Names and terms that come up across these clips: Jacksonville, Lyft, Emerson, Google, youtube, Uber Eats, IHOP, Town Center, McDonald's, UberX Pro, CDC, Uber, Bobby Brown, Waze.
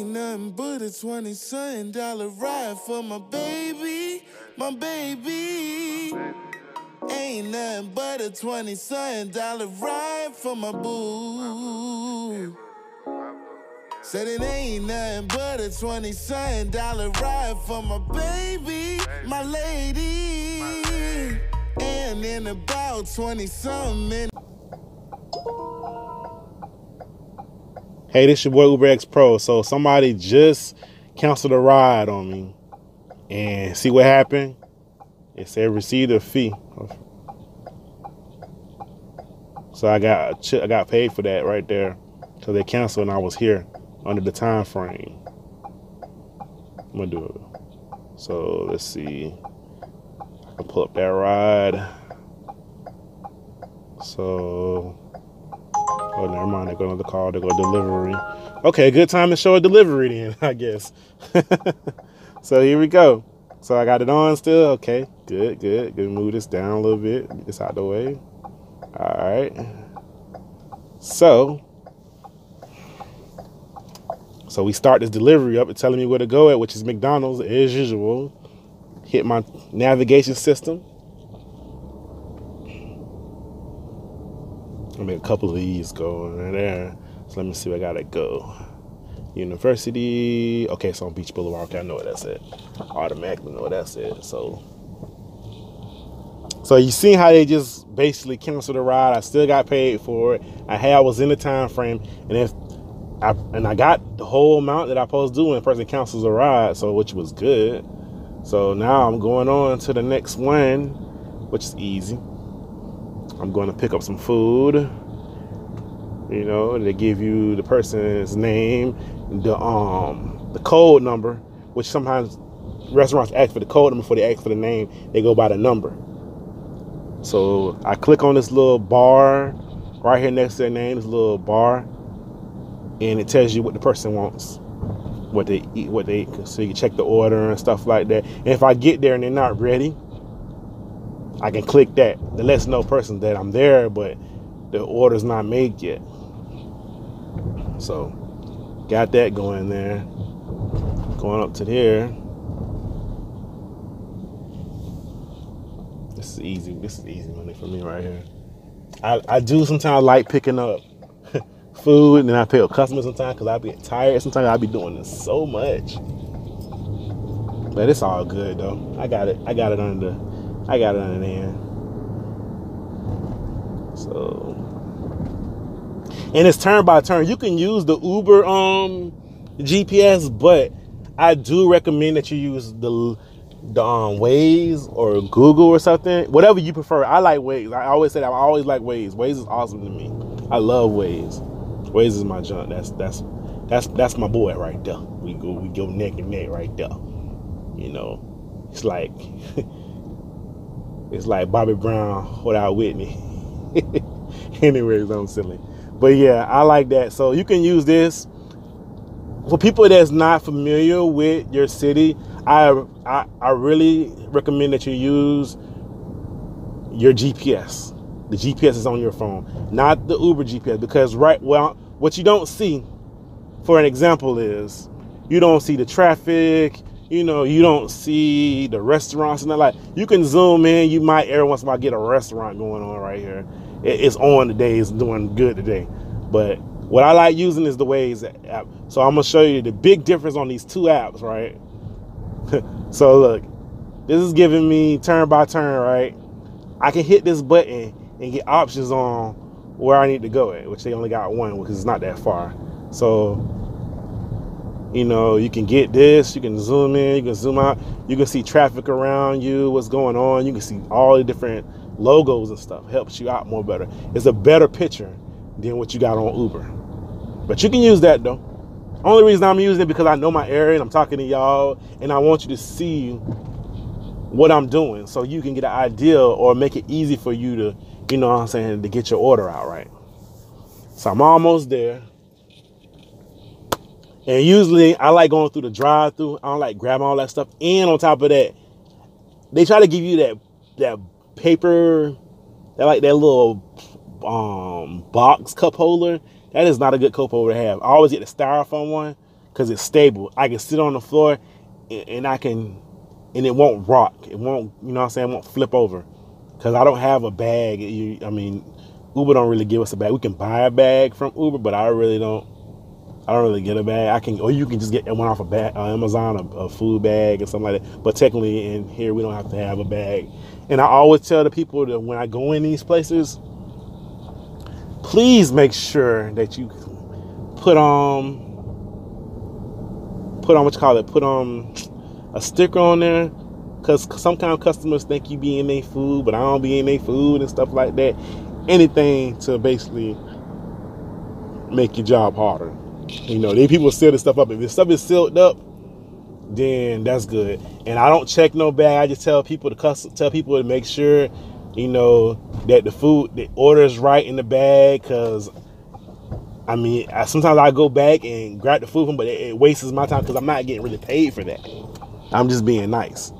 ain't nothing but a $27 ride for my baby, my baby. Ain't nothing but a $27 ride for my boo. Said it ain't nothing but a $27 ride for my baby, my lady. And in about 20-something minutes. Hey, this your boy UberX Pro. So somebody just canceled a ride on me, and see what happened? It said received a fee, so I got paid for that right there. So they canceled, and I was here under the time frame. I'm gonna do it. So let's see. I can pull up that ride. So. Oh, never mind. They go another call. They go delivery. Okay, good time to show a delivery then, I guess. So here we go. So I got it on still. Okay, good, good. Gonna move this down a little bit. Get this out of the way. All right. So we start this delivery up. It's telling me where to go at, which is McDonald's as usual. Hit my navigation system. I mean, a couple of these going right there. So let me see where I gotta go. University. Okay, so on Beach Boulevard. Okay, I know what that's at. I automatically know what that's at. So you see how they just basically canceled the ride. I still got paid for it. I was in the time frame, and I got the whole amount that I supposed to do when a person cancels a ride, so which was good. So now I'm going on to the next one, which is easy. I'm going to pick up some food. You know, they give you the person's name, the code number, which sometimes restaurants ask for the code number before they ask for the name. They go by the number. So I click on this little bar right here next to their name, this little bar, and it tells you what the person wants, what they eat, what they eat, so you can check the order and stuff like that. And if I get there and they're not ready, I can click that. That lets no person that I'm there, but the order's not made yet. So, got that going there. Going up to there. This is easy. This is easy money for me right here. I do sometimes like picking up food, and then I pick up customers sometimes because I be tired. Sometimes I be doing this so much, but it's all good though. I got it under. I got it under there. So, and it's turn by turn. You can use the Uber GPS, but I do recommend that you use the Waze or Google or something, whatever you prefer. I like Waze. I always say that. I always like Waze. Waze is awesome to me. I love Waze. Waze is my junk. That's my boy right there. We go neck and neck right there. You know, it's like. It's like Bobby Brown without Whitney. Anyways, I'm silly. But yeah, I like that. So you can use this. For people that's not familiar with your city, I really recommend that you use your GPS. The GPS is on your phone, not the Uber GPS. Because what you don't see, for an example, is you don't see the traffic. You know, you don't see the restaurants and that. Like, you can zoom in. You might every once in a while get a restaurant going on right here. It's on today. It's doing good today. But what I like using is the Waze app. So I'm gonna show you the big difference on these two apps, right? So look, this is giving me turn by turn, right? I can hit this button and get options on where I need to go at, which they only got one because it's not that far. So. You know, you can get this, you can zoom in, you can zoom out, you can see traffic around you, what's going on, you can see all the different logos and stuff. Helps you out more better. It's a better picture than what you got on Uber. But you can use that though. Only reason I'm using it because I know my area and I'm talking to y'all and I want you to see what I'm doing so you can get an idea or make it easy for you to, you know what I'm saying, to get your order out right. So I'm almost there. And usually, I like going through the drive-through. I don't like grabbing all that stuff. And on top of that, they try to give you that paper, that little box cup holder. That is not a good cup holder to have. I always get the styrofoam one because it's stable. I can sit on the floor and I can, and it won't rock. It won't, you know what I'm saying, it won't flip over because I don't have a bag. I mean, Uber don't really give us a bag. We can buy a bag from Uber, but I don't really get a bag. I can, or you can just get one off of Amazon, a food bag or something like that. But technically in here, we don't have to have a bag. And I always tell the people that when I go in these places, please make sure that you put a sticker on there, because sometimes customers think you be in their food, but I don't be in their food and stuff like that. Anything to basically make your job harder. You know, they people seal this stuff up. If this stuff is sealed up, then that's good. And I don't check no bag. I just tell people to make sure, you know, that the food, the order is right in the bag. Because, I mean, sometimes I go back and grab the food from, but it wastes my time because I'm not getting really paid for that. I'm just being nice.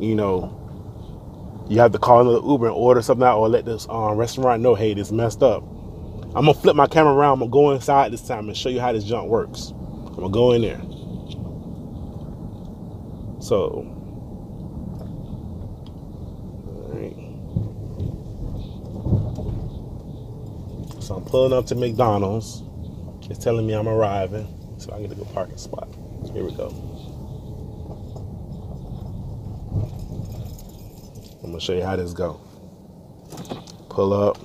You know, you have to call another Uber and order something out, or let this restaurant know, hey, this messed up. I'm going to flip my camera around. I'm going to go inside this time and show you how this junk works. I'm going to go in there. So, all right. So I'm pulling up to McDonald's. It's telling me I'm arriving. So I get a good parking spot. Here we go. I'm going to show you how this go. Pull up.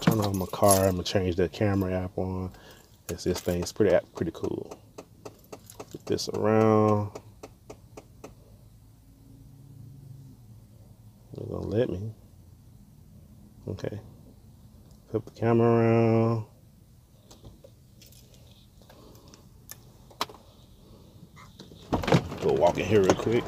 Turn on my car. I'm gonna change the camera app on. This thing is pretty cool. Flip this around. They're gonna let me. Okay. Flip the camera around. Go walk in here real quick.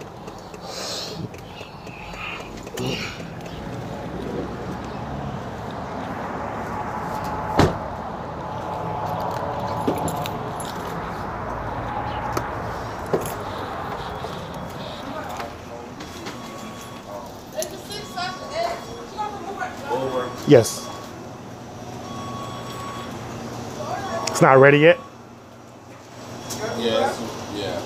Yes. It's not ready yet? Yes. Yeah.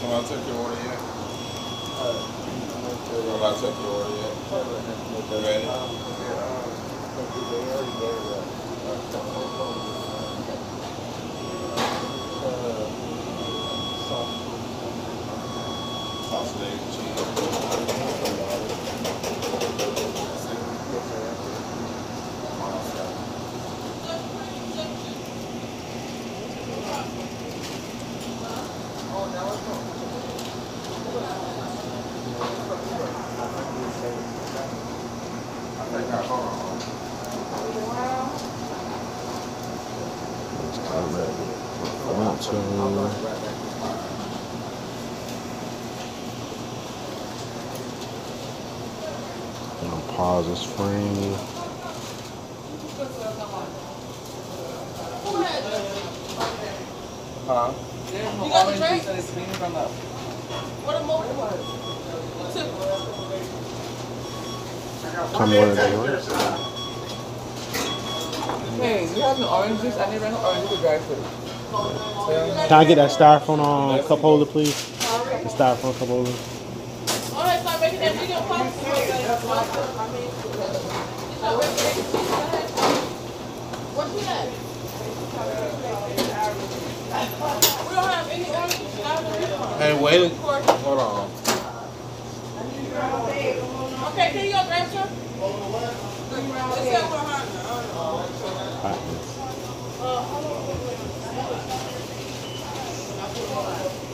Have I took your order yet? Ready? Pause this frame. Huh? You got the drink? Tell me what they want. Hey, you have no orange juice? I never had no orange juice to dry food. Can I get that styrofoam cup holder, please? The styrofoam cup holder. Hey, wait. Hold on. Okay, can you go grab some?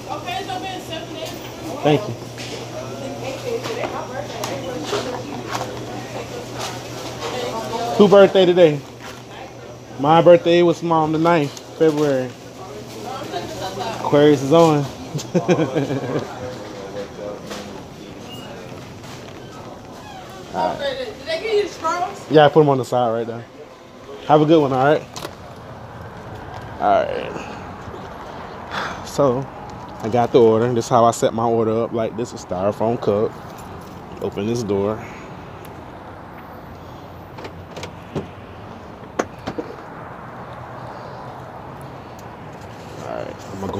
Okay, it's open in 7 days. Thank you. Who's birthday today? My birthday was Mom the 9th, February. Aquarius is on. All right. Did they give you the straws? Yeah, I put them on the side right now. Have a good one, all right? All right. So, I got the order. This is how I set my order up. Like, this is a styrofoam cup. Open this door.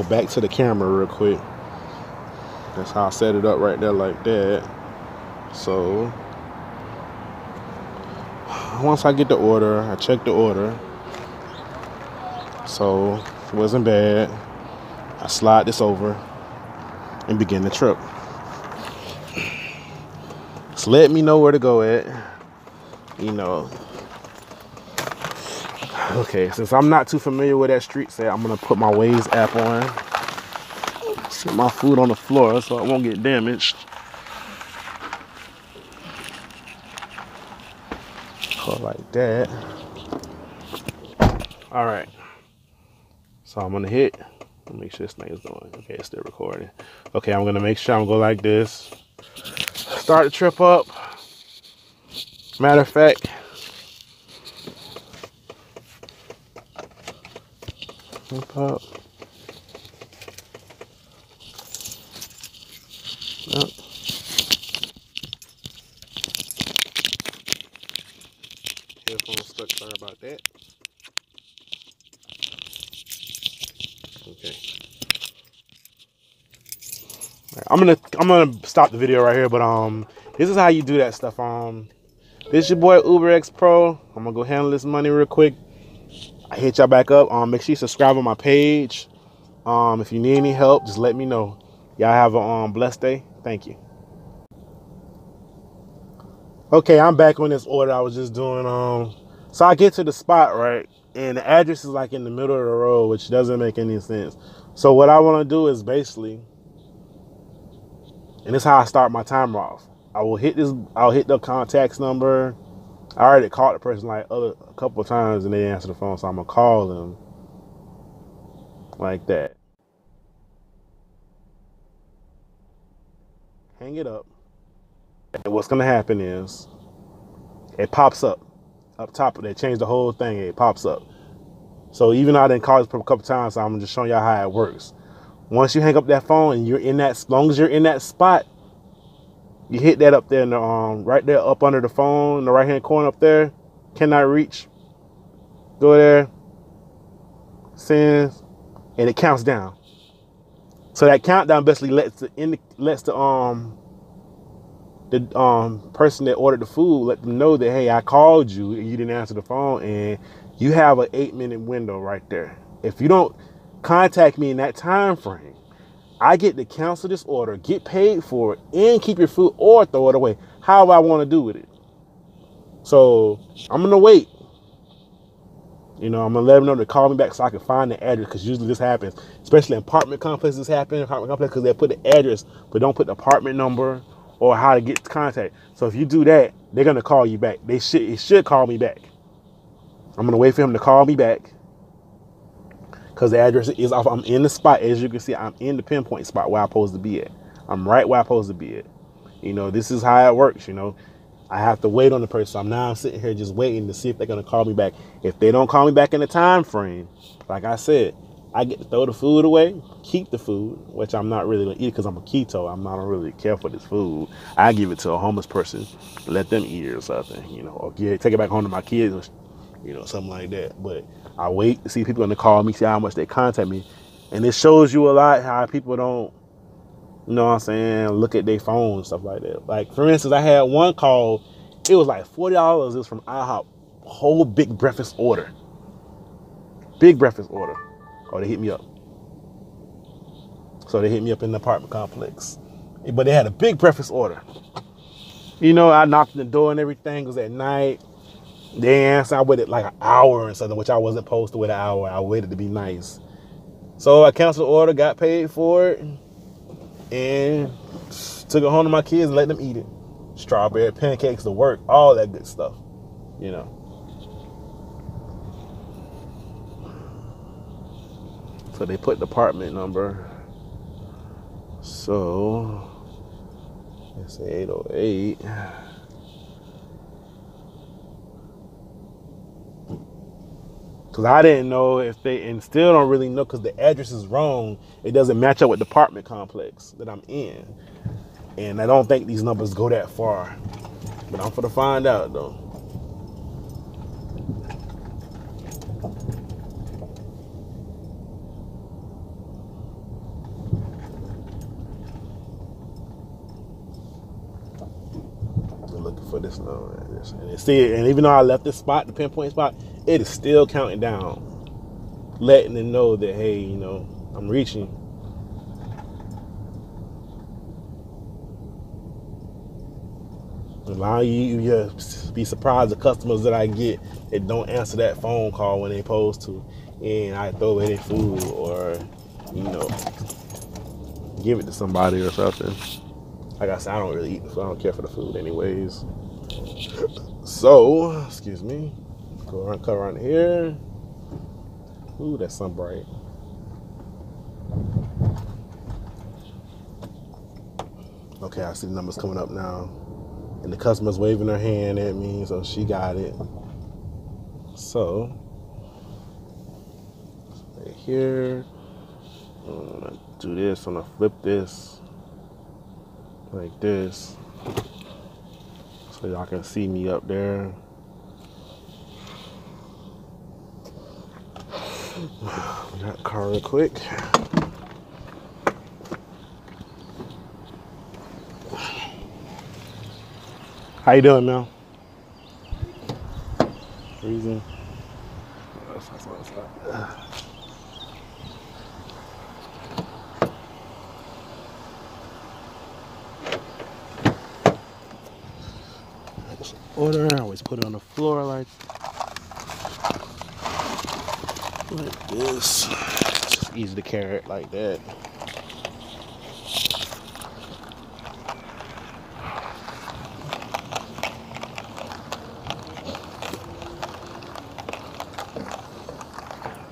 back to the camera real quick. That's how I set it up right there like that. So once I get the order, I check the order. So it wasn't bad. I slide this over and begin the trip. It's let me know where to go at, you know. Okay, since I'm not too familiar with that street, say I'm gonna put my Waze app on. Set my food on the floor so it won't get damaged. Like that. All right, so I'm gonna hit, make sure this thing is going. Okay, it's still recording. Okay, I'm gonna make sure I'm gonna go like this, start the trip up. Matter of fact, trip up. Nope. Stuck, sorry about that. Okay. Right, I'm gonna stop the video right here, but this is how you do that stuff. This is your boy UberX Pro. I'm gonna go handle this money real quick. I hit y'all back up. Make sure you subscribe on my page. If you need any help, just let me know. Y'all have a blessed day. Thank you. Okay, I'm back on this order I was just doing. So I get to the spot, right, and the address is like in the middle of the road, which doesn't make any sense. So what I want to do is basically, and this is how I start my timer off. I'll hit the contacts number. I already called the person like a couple of times and they didn't answer the phone, so I'm gonna call them like that. Hang it up. And what's gonna happen is it pops up. Up top of that, change the whole thing, it pops up. So even though I didn't call this a couple times, so I'm just showing y'all how it works. Once you hang up that phone and you're in that, as long as you're in that spot, you hit that up there in the, right there up under the phone, in the right-hand corner up there, cannot reach, go there, send, and it counts down. So that countdown basically lets the person that ordered the food, let them know that, hey, I called you and you didn't answer the phone, and you have an 8-minute window right there. If you don't contact me in that time frame, I get to cancel this order, get paid for it, and keep your food or throw it away. How I want to do with it. So I'm going to wait. You know, I'm going to let them know to call me back so I can find the address, because usually this happens, especially in apartment complexes. This happens in apartment complexes because they put the address, but don't put the apartment number or how to get contact. So if you do that, they're gonna call you back. It should call me back. I'm gonna wait for him to call me back, because the address is off. I'm in the spot, as you can see. I'm in the pinpoint spot where I'm supposed to be at. I'm right where I'm supposed to be at. You know, this is how it works. You know, I have to wait on the person. I'm sitting here just waiting to see if they're gonna call me back. If they don't call me back in the time frame, like I said, I get to throw the food away, keep the food, which I'm not really gonna eat because I'm a keto. I'm not really care for this food. I give it to a homeless person, let them eat it or something, you know, or take it back home to my kids, or, you know, something like that. But I wait to see people gonna call me, see how much they contact me, and it shows you a lot how people don't, you know what I'm saying, look at their phone and stuff like that. Like for instance, I had one call. It was like $40. It was from IHOP, whole big breakfast order. Big breakfast order. Oh, they hit me up. So they hit me up in the apartment complex. But they had a big breakfast order. You know, I knocked on the door and everything. It was at night. They answered. I waited like an hour or something, which I wasn't supposed to wait an hour. I waited to be nice. So I canceled the order, got paid for it, and took it home to my kids and let them eat it. Strawberry pancakes to work, all that good stuff, you know. So they put the apartment number. So it's 808. Cause I didn't know if they, and still don't really know, cause the address is wrong. It doesn't match up with the apartment complex that I'm in. And I don't think these numbers go that far, but I'm gonna find out though. for this long. And see, and even though I left this spot, the pinpoint spot, it is still counting down, letting them know that, hey, you know, I'm reaching. Allowing you to be surprised, the customers that I get that don't answer that phone call when they're supposed to, and I throw away their food or, you know, give it to somebody or something. Like I said, I don't really eat, so I don't care for the food anyways. So, excuse me. Go around, cut around here. Ooh, that's sun bright. Okay, I see the numbers coming up now. And the customer's waving her hand at me, so she got it. So, right here. I'm gonna do this, I'm gonna flip this. Like this, so y'all can see me up there. We got the car real quick. How you doing, Mel? Freezing. Order, I always put it on the floor like this. It's just easy to carry it like that.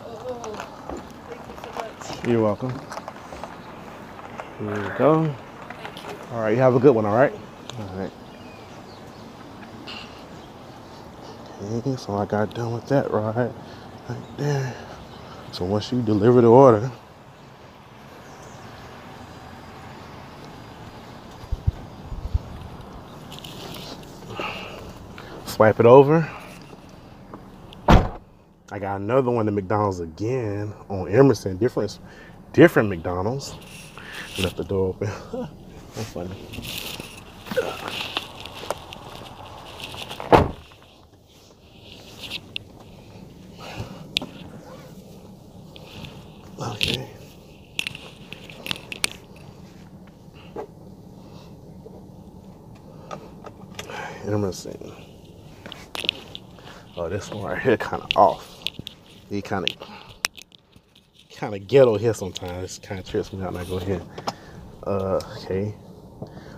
Oh, thank you so much. You're welcome. Here we go. Thank you. All right, you have a good one, all right? All right. So I got done with that ride right there. So once you deliver the order, swipe it over. I got another one at McDonald's again on Emerson, different McDonald's. Left the door open. That's funny. Okay. Emerson. Oh, this one right here kind of off. He kind of ghetto here sometimes. This kind of trips me out when I go here. Okay.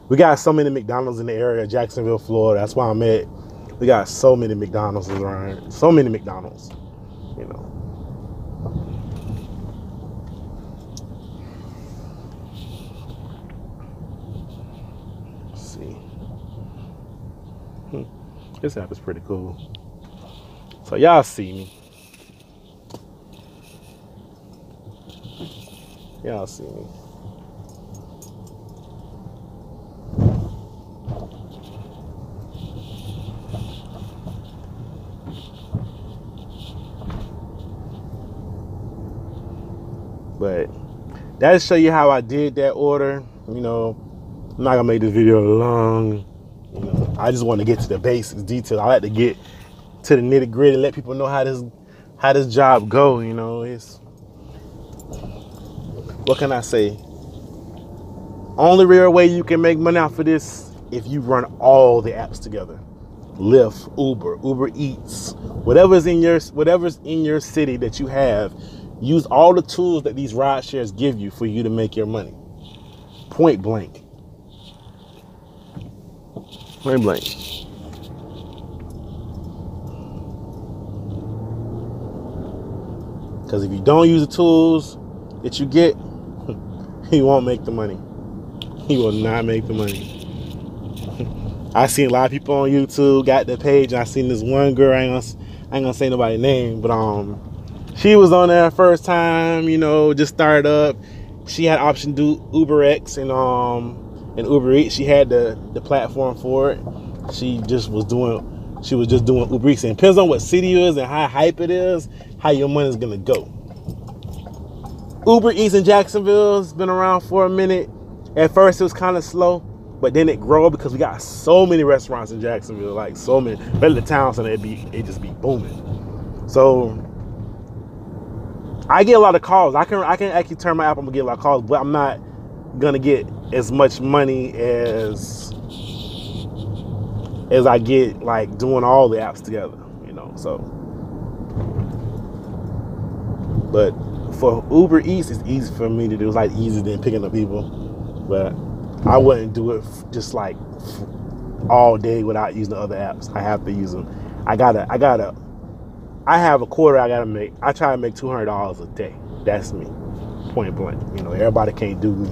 We got so many McDonald's in the area, Jacksonville, Florida. That's why I'm at. We got so many McDonald's around. So many McDonald's. You know. This app is pretty cool. So y'all see me. Y'all see me. But that'll show you how I did that order. You know, I'm not gonna make this video long. You know, I just want to get to the basics, detail. I like to get to the nitty gritty, let people know how this job go. You know, it's, what can I say? Only real way you can make money off of this if you run all the apps together: Lyft, Uber, Uber Eats, whatever's in your city that you have. Use all the tools that these ride shares give you for you to make your money. Point blank. Point blank. Because if you don't use the tools that you get, you won't make the money. You will not make the money. I seen a lot of people on YouTube got their page, and I seen this one girl. I ain't gonna say nobody's name, but she was on there first time. You know, just started up. She had option to do UberX and Uber Eats. She had the platform for it. She was just doing Uber Eats. It depends on what city it is and how hype it is, how your money's gonna go. Uber Eats in Jacksonville's been around for a minute. At first it was kind of slow. but then it grow because we got so many restaurants in Jacksonville, like so many. Better the Town Center, it just be booming. So I get a lot of calls. I can actually turn my app. I'm gonna get a lot of calls, but I'm not gonna get as much money as I get like doing all the apps together, you know. So, but for Uber Eats, it's easy for me to do. It's like easier than picking up people, but I wouldn't do it just like all day without using the other apps. I have to use them. I have a quarter I gotta make. I try to make $200 a day. That's me, point blank. You know, everybody can't do me.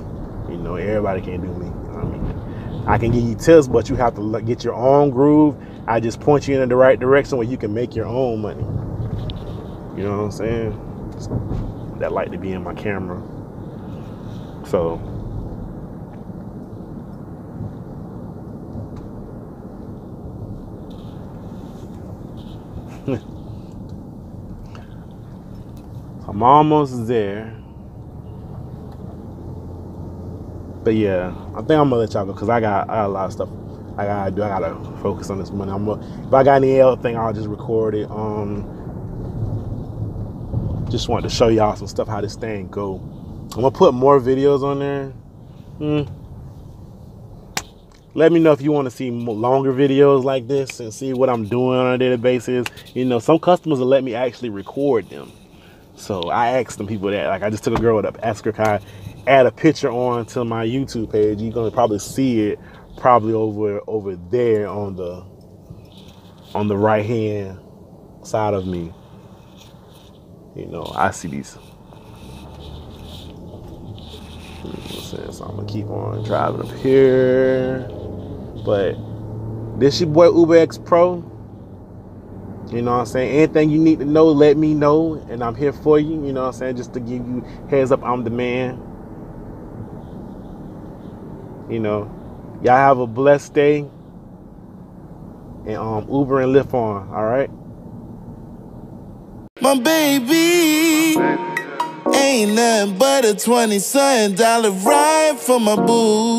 You know, everybody can't do me. I mean, I can give you tips, but you have to get your own groove. I just point you in the right direction where you can make your own money. You know what I'm saying? Just that light to be in my camera. So, I'm almost there. But yeah, I think I'm gonna let y'all go because I got a lot of stuff I gotta do. I gotta focus on this money. If I got any other thing, I'll just record it. Just wanted to show y'all some stuff, how this thing go. I'm gonna put more videos on there. Let me know if you want to see longer videos like this and see what I'm doing on a daily basis. You know, some customers will let me actually record them. So I asked some people that, like, I just took a girl up, asked her, can I add a picture on to my YouTube page? You're gonna probably see it probably over there on the right hand side of me. You know, I see these. You know what I'm saying? So I'm gonna keep on driving up here. But this your boy UberX Pro. You know what I'm saying? Anything you need to know, let me know. And I'm here for you. You know what I'm saying? Just to give you heads up, I'm the man. You know. Y'all have a blessed day. And Uber and Lyft on. Alright? My baby ain't nothing but a $20 ride for my boo.